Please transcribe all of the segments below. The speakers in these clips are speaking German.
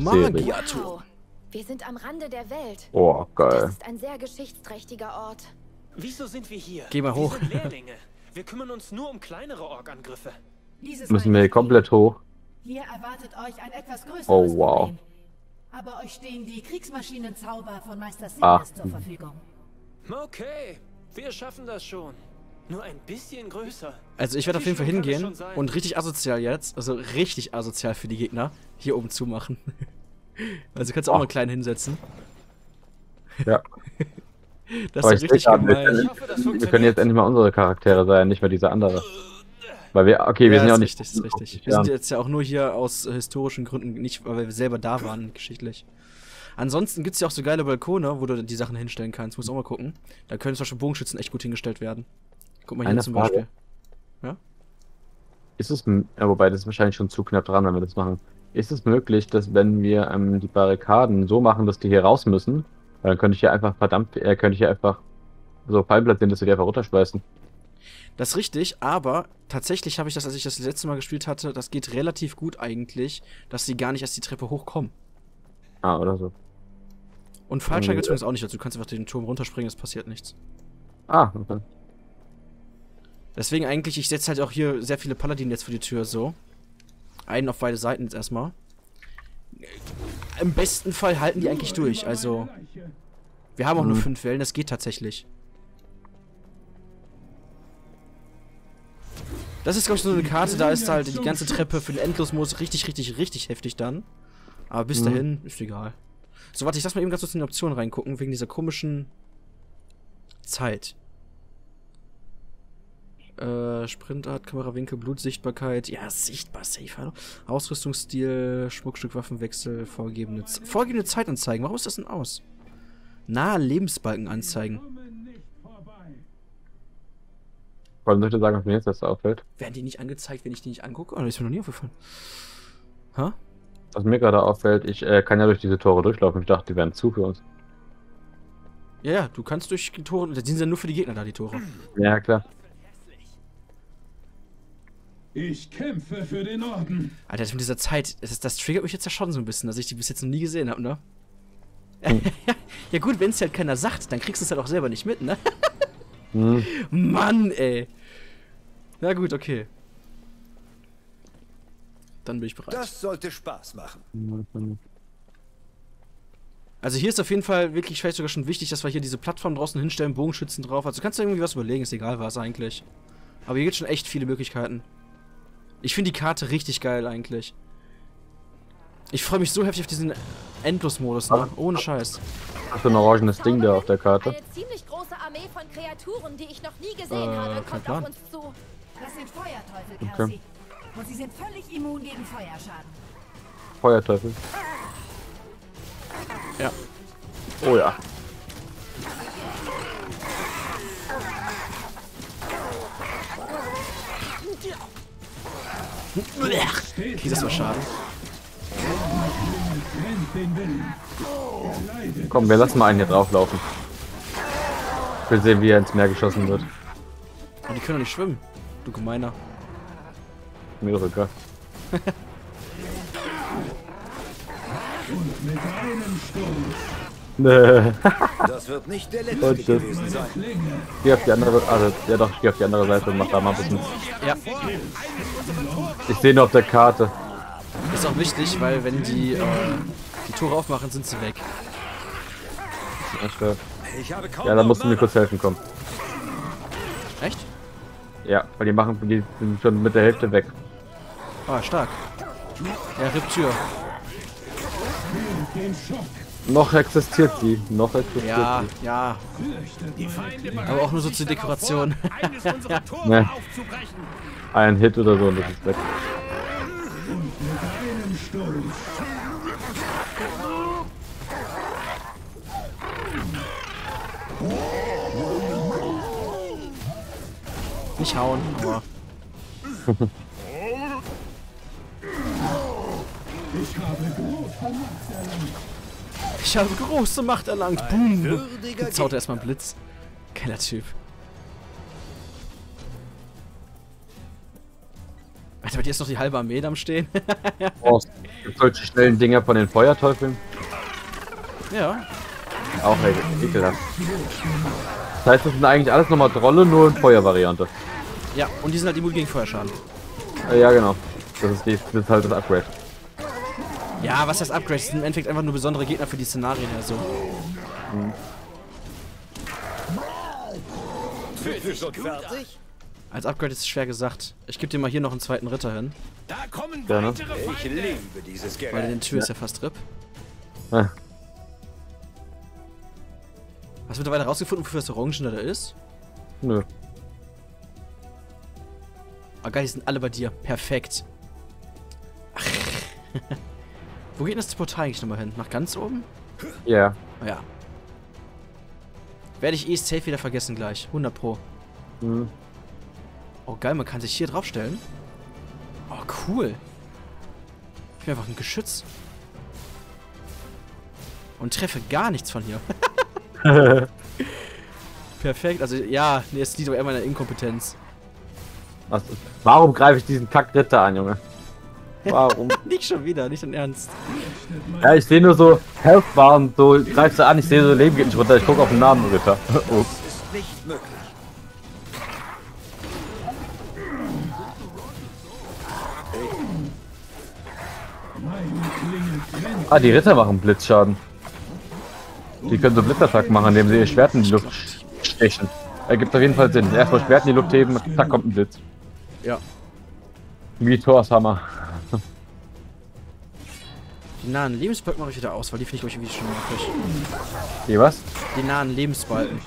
Magierturm. Wow. Wir sind am Rande der Welt. Oh, geil. Das ist ein sehr geschichtsträchtiger Ort. Wieso sind wir hier? Geh mal hoch. Wir sind Lehrlinge. Wir kümmern uns nur um kleinere Organgriffe. Müssen wir hier komplett hoch. Hier erwartet euch ein etwas größeres Problem. Aber euch stehen die Kriegsmaschinen-Zauber von Meister Silas zur Verfügung. Okay, wir schaffen das schon. Nur ein bisschen größer. Also ich werde auf jeden Fall hingehen und richtig asozial jetzt, also richtig asozial für die Gegner, hier oben zumachen. Also kannst du auch mal klein hinsetzen. Ja. Das ist richtig gemein. Wir können jetzt endlich mal unsere Charaktere sein, nicht mehr diese andere. Weil wir, okay, wir sind ja auch nicht... Richtig, richtig. Wir sind jetzt ja auch nur hier aus historischen Gründen, nicht weil wir selber da waren, geschichtlich. Ansonsten gibt es ja auch so geile Balkone, wo du die Sachen hinstellen kannst. Muss auch mal gucken. Da können zum Beispiel Bogenschützen echt gut hingestellt werden. Guck mal hier zum Beispiel. Ja? Ist es, ja, wobei das ist wahrscheinlich schon zu knapp dran, wenn wir das machen. Ist es möglich, dass wenn wir die Barrikaden so machen, dass die hier raus müssen, dann könnte ich hier einfach so Fallen platzieren, dass wir die einfach runterschmeißen. Das ist richtig, aber tatsächlich habe ich das, als ich das letzte Mal gespielt hatte, das geht relativ gut eigentlich, dass sie gar nicht erst die Treppe hochkommen. Ah, oder so. Und Fallschirm geht übrigens auch nicht dazu. Du kannst einfach den Turm runterspringen, es passiert nichts. Ah, okay. Deswegen eigentlich, ich setze halt auch hier sehr viele Paladine jetzt für die Tür so. Einen auf beide Seiten jetzt erstmal. Im besten Fall halten die eigentlich durch, also... Wir haben auch nur 5 Wellen, das geht tatsächlich. Das ist, glaube ich, so eine Karte, da ist halt die ganze Treppe für den Endlosmodus richtig heftig dann. Aber bis dahin ist egal. So, warte, ich lass mal eben ganz kurz in die Optionen reingucken, wegen dieser komischen Zeit. Sprintart, Kamerawinkel, Blutsichtbarkeit, ja, sichtbar, safe, hallo. Ausrüstungsstil, Schmuckstück, Waffenwechsel, vorgegebene Zeit anzeigen. Warum ist das denn aus? Nahe Lebensbalken anzeigen. Wollen Leute sagen, was mir jetzt das auffällt? Werden die nicht angezeigt, wenn ich die nicht angucke? Oh, das ist mir noch nie aufgefallen. Ha? Was mir gerade auffällt, ich kann ja durch diese Tore durchlaufen. Ich dachte, die wären zu für uns. Ja, ja, du kannst durch die Tore... Da sind ja nur für die Gegner da, die Tore. Ja, klar. Ich kämpfe für den Orden. Alter, das mit dieser Zeit, das triggert mich jetzt ja schon so ein bisschen, dass ich die bis jetzt noch nie gesehen habe, ne? Ja gut, wenn es halt keiner sagt, dann kriegst du es halt auch selber nicht mit, ne? Mann, ey. Na gut, okay. Dann bin ich bereit. Das sollte Spaß machen. Also hier ist auf jeden Fall wirklich vielleicht sogar schon wichtig, dass wir hier diese Plattform draußen hinstellen, Bogenschützen drauf. Also kannst du irgendwie was überlegen, ist egal was eigentlich. Aber hier gibt es schon echt viele Möglichkeiten. Ich finde die Karte richtig geil eigentlich. Ich freue mich so heftig auf diesen Endlosmodus, ne? Ohne Scheiß. Was für ein orangenes Ding da auf der Karte. Eine ziemlich große Armee von Kreaturen, die ich noch nie gesehen habe, kommt auf uns zu. Das sind Feuerteufel, Kersi. Und sie sind völlig immun gegen Feuerschaden. Feuerteufel. Ja. Oh ja. Okay, das war schade. Komm, wir lassen mal einen hier drauflaufen. Ich will sehen, wie er ins Meer geschossen wird. Oh, die können doch nicht schwimmen, du Gemeiner. Mir doch egal. Und mit einem Sturm. Das wird nicht der letzte gewesen sein. Geh auf die andere, also, ja doch, ich geh auf die andere Seite und mach da mal ein bisschen. Ja. Ich sehe nur auf der Karte. Ist auch wichtig, weil wenn die die Tore aufmachen, sind sie weg. Ja, dann musst du mir kurz helfen, komm. Echt? Ja, weil die sind schon mit der Hälfte weg. Ah, stark. Ja, Riptür. Noch existiert sie, noch existiert sie. Ja, ja. Aber auch nur so zur Dekoration. Nee. Ein Hit oder so und das ist weg. Nicht hauen, aber... Ich habe große Macht erlangt. Boom. Jetzt haut er erstmal einen Blitz. Geiler Typ. Alter, bei dir ist doch die halbe Armee am Stehen. Oh, es gibt solche schnellen Dinger von den Feuerteufeln. Ja. Auch ekelhaft. Das heißt, das sind eigentlich alles nochmal Trolle, nur in Feuervariante. Ja, und die sind halt immun gegen Feuerschaden. Ja, genau. Das ist halt das Upgrade. Ja, was heißt Upgrade? Das sind im Endeffekt einfach nur besondere Gegner für die Szenarien, also. Mhm. Fertig? Als Upgrade ist es schwer gesagt. Ich gebe dir mal hier noch einen zweiten Ritter hin. Da kommen weitere Feinde. Ich liebe dieses Gerät. Weil die Tür ist ja fast RIP. Ah. Hast du mittlerweile rausgefunden, wofür das Orangen da ist? Nö. Ah geil, die sind alle bei dir. Perfekt. Ach. Wo geht denn das Portal eigentlich nochmal hin? Nach ganz oben? Yeah. Ja. Werde ich eh safe wieder vergessen gleich. 100 Pro. Mhm. Oh geil, man kann sich hier draufstellen. Oh cool. Ich bin einfach ein Geschütz. Und treffe gar nichts von hier. Perfekt, also ja, nee, es liegt doch eher meiner Inkompetenz. Was, warum greife ich diesen Kack-Ritter an, Junge? Warum? Nicht schon wieder, nicht im Ernst. Ja, ich sehe nur so Healthbar und so greifst du an, ich sehe so Leben geht nicht runter, ich gucke auf den Namen, Ritter. Oh. Das ist nicht möglich. Ah, die Ritter machen Blitzschaden. Die können so Blitzattack machen, indem sie ihr Schwert in die Luft stechen. Ergibt auf jeden Fall Sinn. Erstmal Schwert in die Luft heben, da kommt ein Blitz. Ja. Wie Thors Hammer. Die nahen Lebensbalken mache ich wieder aus, weil die finde ich irgendwie schon nervig. Die was? Die nahen Lebensbalken.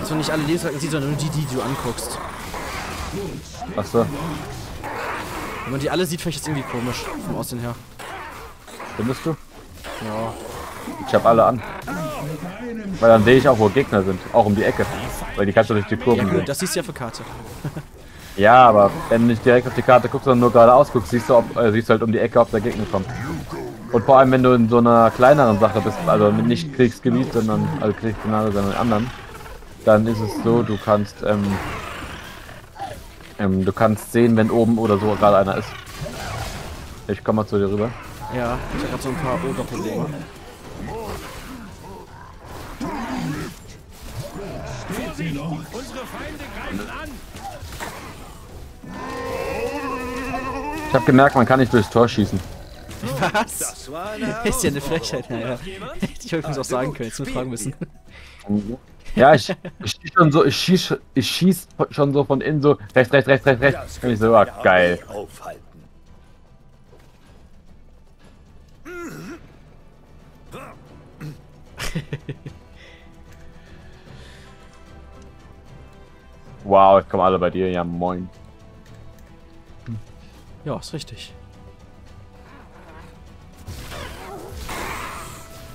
Also nicht alle Lebensbalken siehst, sondern nur die du anguckst. Achso. Wenn man die alle sieht, finde ich das irgendwie komisch, vom Aussehen her. Findest du? Ja. Ich hab alle an. Weil dann sehe ich auch, wo Gegner sind. Auch um die Ecke. Weil die kannst du durch die Kurven sehen. Ja, das siehst du ja für Karte. Ja, aber wenn du nicht direkt auf die Karte guckst, sondern nur geradeaus guckst, siehst du, siehst du halt um die Ecke, ob der Gegner kommt. Und vor allem, wenn du in so einer kleineren Sache bist, also nicht Kriegsgebiet, sondern also Kriegsfinale, sondern anderen, dann ist es so, du kannst sehen, wenn oben oder so gerade einer ist. Ich komme mal zu dir rüber. Ja, ich hab grad so ein paar O-Doppel-Dinger. Ich hab gemerkt, man kann nicht durchs Tor schießen. Was? Das ist ja eine Frechheit, ja. Ich hätte es auch sagen können, jetzt nur fragen müssen. Ja, ich schieß schon so von innen so rechts. Und ich so, ah, geil. Wow, jetzt kommen alle bei dir, ja moin. Ja, ist richtig.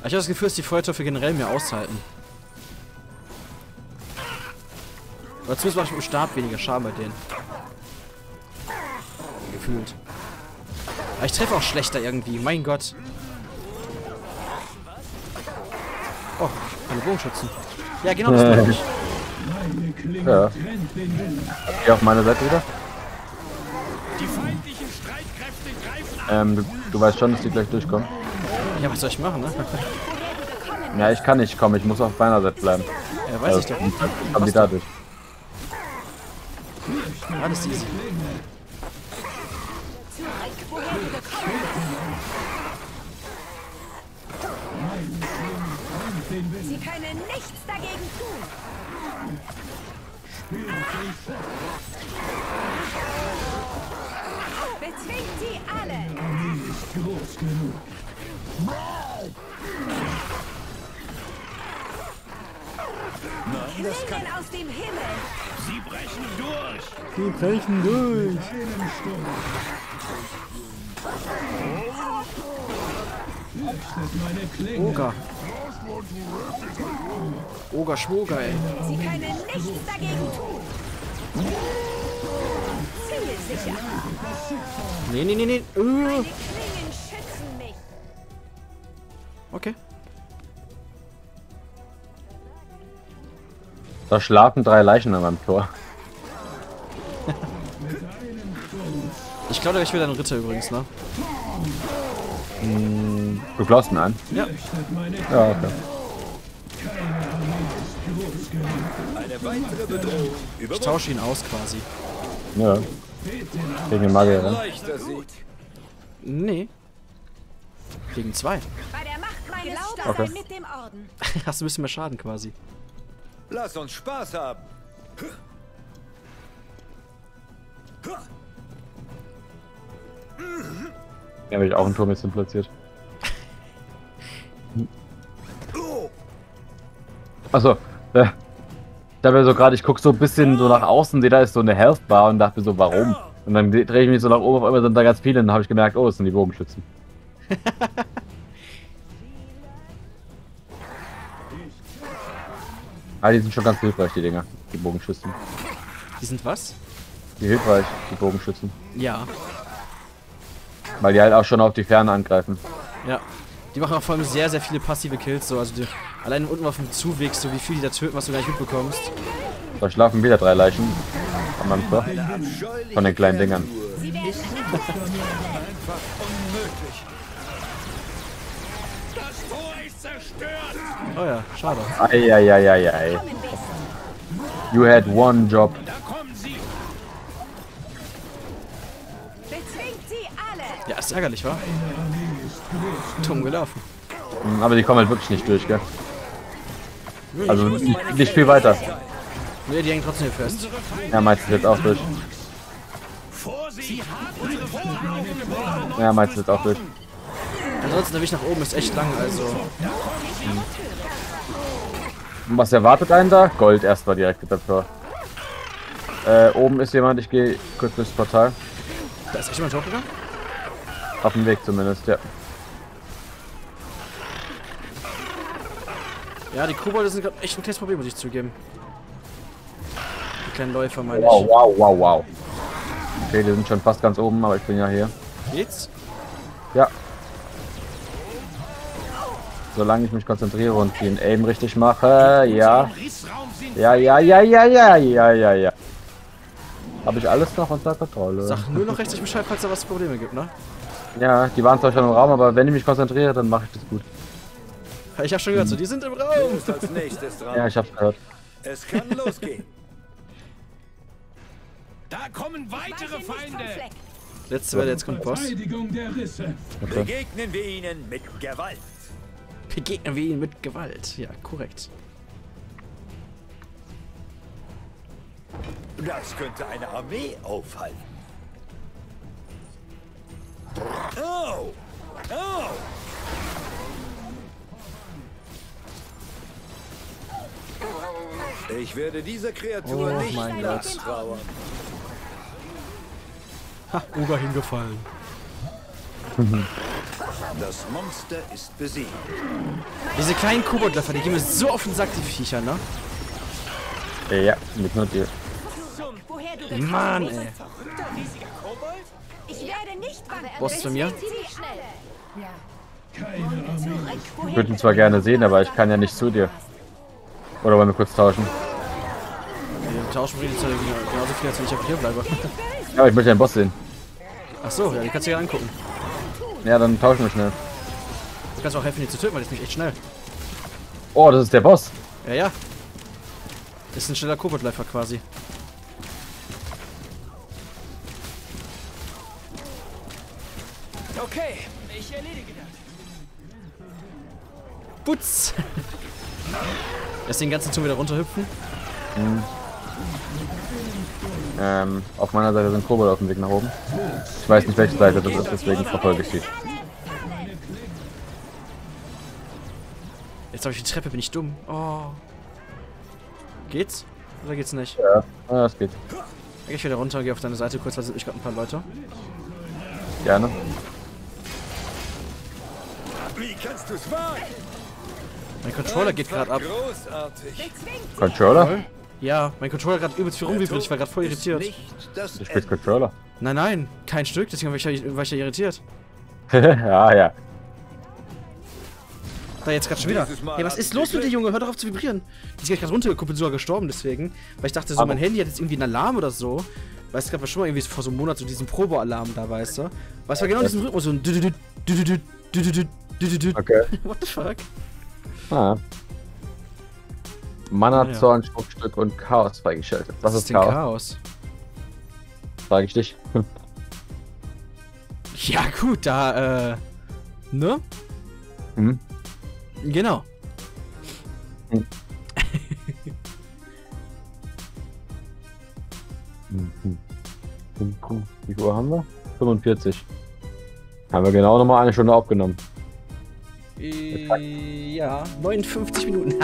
Ich habe das Gefühl, dass die Feuerteufel generell mehr aushalten. Aber zumindest mache ich mit dem Stab weniger Schaden bei denen. Gefühlt. Aber ich treffe auch schlechter irgendwie, mein Gott. Oh, meine Bogenschützen. Ja, genau, das glaube ich. Ja. Geh auf meine Seite wieder. Du weißt schon, dass die gleich durchkommen. Ja, was soll ich machen, ne? Ja, ich kann nicht kommen, ich muss auf meiner Seite bleiben. Ja, weiß ich doch. Kommen die da durch. Alles easy. Sie können nichts dagegen tun. Bezwingt sie alle. Nicht groß genug. Knien aus dem Himmel. Sie brechen durch. Sie brechen durch. Oger. Oger Schwoger, ey. Sie können nichts dagegen tun. Ziel sicher. Nee. Meine Klingen schützen mich. Okay. Da schlafen drei Leichen an meinem Tor. Ich glaube, ich will einen Ritter übrigens, ne? Du glaubst mir an? Ja. Ja, okay. Ich tausche ihn aus quasi. Ja. Gegen den Magier, ne? Nee. Gegen zwei. Okay. Hast du ein bisschen mehr Schaden quasi. Lass uns Spaß haben. Ja, habe ich auch einen Turm jetzt platziert. Achso. Ich habe ja so gerade, ich gucke so ein bisschen so nach außen, sehe da ist so eine Health Bar und dachte mir so, warum? Und dann drehe ich mich so nach oben, auf einmal sind da ganz viele und dann habe ich gemerkt, oh, das sind die Bogenschützen. Ah, die sind schon ganz hilfreich, die Dinger, die Bogenschützen. Die sind was? Die hilfreich, die Bogenschützen. Ja. Weil die halt auch schon auf die Ferne angreifen. Ja. Die machen auch vor allem sehr, sehr viele passive Kills, so, also die, allein unten auf dem Zuweg, so wie viel die da töten, was du gar nicht mitbekommst. Da schlafen wieder drei Leichen am Anfang von den kleinen Dingern. Oh ja, schade. Eieieiei. You had one job. Ja, ist ärgerlich, wa? Dumm gelaufen. Aber die kommen halt wirklich nicht durch, gell? Also nicht viel weiter. Nee, die hängen trotzdem hier fest. Ja, meistens jetzt auch durch. Ja, meistens jetzt auch durch. Ansonsten der Weg nach oben ist echt lang, also. Und was erwartet einen da? Gold erstmal direkt dafür. Oben ist jemand, ich gehe kurz durchs Portal. Da ist echt jemand hochgegangen? Auf dem Weg zumindest, ja. Ja, die Kobolde sind gerade echt ein kleines Problem, muss ich zugeben. Die kleinen Läufer, meine ich. Wow. Okay, die sind schon fast ganz oben, aber ich bin ja hier. Geht's? Ja. Solange ich mich konzentriere und den Aim richtig mache, ja. Ja. Habe ich alles noch unter Kontrolle. Sag nur noch richtig Bescheid, falls da was Probleme gibt, ne? Ja, die waren zwar schon im Raum, aber wenn ich mich konzentriere, dann mache ich das gut. Ich habe schon gehört, so, die sind im Raum. Als nächstes dran. Ja, ich hab's gehört. Es kann losgehen. Da kommen weitere Feinde. Letzte Welle, jetzt kommt Boss. Okay. Begegnen wir ihnen mit Gewalt. Begegnen wir ihnen mit Gewalt. Ja, korrekt. Das könnte eine Armee aufhalten. Oh! Ich werde dieser Kreatur nicht nachtrauern. Ha, Uga hingefallen. Das Monster ist besiegt. Diese kleinen Koboldläufer, die gehen mir so auf den Sack, die Viecher, ne? Ja, mit nur dir. Mann, ey. Boss zu mir? Ich würde ihn zwar gerne sehen, aber ich kann ja nicht zu dir. Oder wollen wir kurz tauschen? Wir tauschen genauso viel, als wenn ich auf hier bleibe. Ja, aber ich möchte den Boss sehen. Ach so, ja, die kannst du ja angucken. Ja, dann tauschen wir schnell. Du kannst auch helfen, die zu töten, weil das ist nämlich echt schnell. Oh, das ist der Boss. Ja. Ist ein schneller Koboldläufer quasi. Okay, ich erledige das. Putz! Lass den ganzen Turm wieder runterhüpfen. Auf meiner Seite sind Kobold auf dem Weg nach oben. Ich weiß nicht, welche Seite das ist, deswegen verfolge ich sie. Jetzt habe ich die Treppe, bin ich dumm. Oh. Geht's? Oder geht's nicht? Ja, es geht. Dann geh ich wieder runter und geh auf deine Seite kurz, weil sind ich gerade ein paar Leute. Gerne. Wie kannst du's wagen? Mein Controller geht gerade ab. Großartig. Controller? Ja, mein Controller hat gerade übelst viel rumvibriert. Ich war gerade voll irritiert. Du spielst Controller? Nein, kein Stück. Deswegen war ich ja irritiert. Ja. Da jetzt gerade schon wieder. Hey, was ist los mit dir, Junge? Hör doch auf zu vibrieren. Die ist gerade runtergekuppelt, sogar gestorben deswegen. Weil ich dachte so, mein Handy hat jetzt irgendwie einen Alarm oder so. Weißt du, gerade war schon mal irgendwie vor so einem Monat so diesen Probealarm da, weißt du? Weißt du, war genau in diesem Rhythmus so ein Okay. What the fuck? Ah. Mana-Zorn, Schmuckstück und Chaos freigeschaltet. Was ist denn Chaos? Frage ich dich. Ja gut, da, ne? Mhm. Genau. Mhm. Wie viel Uhr haben wir? 45. Haben wir genau nochmal eine Stunde aufgenommen. Ja, 59 Minuten.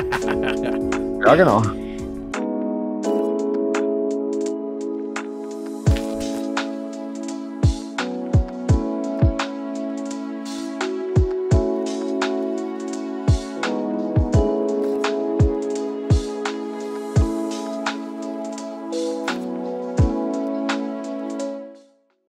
Ja, genau.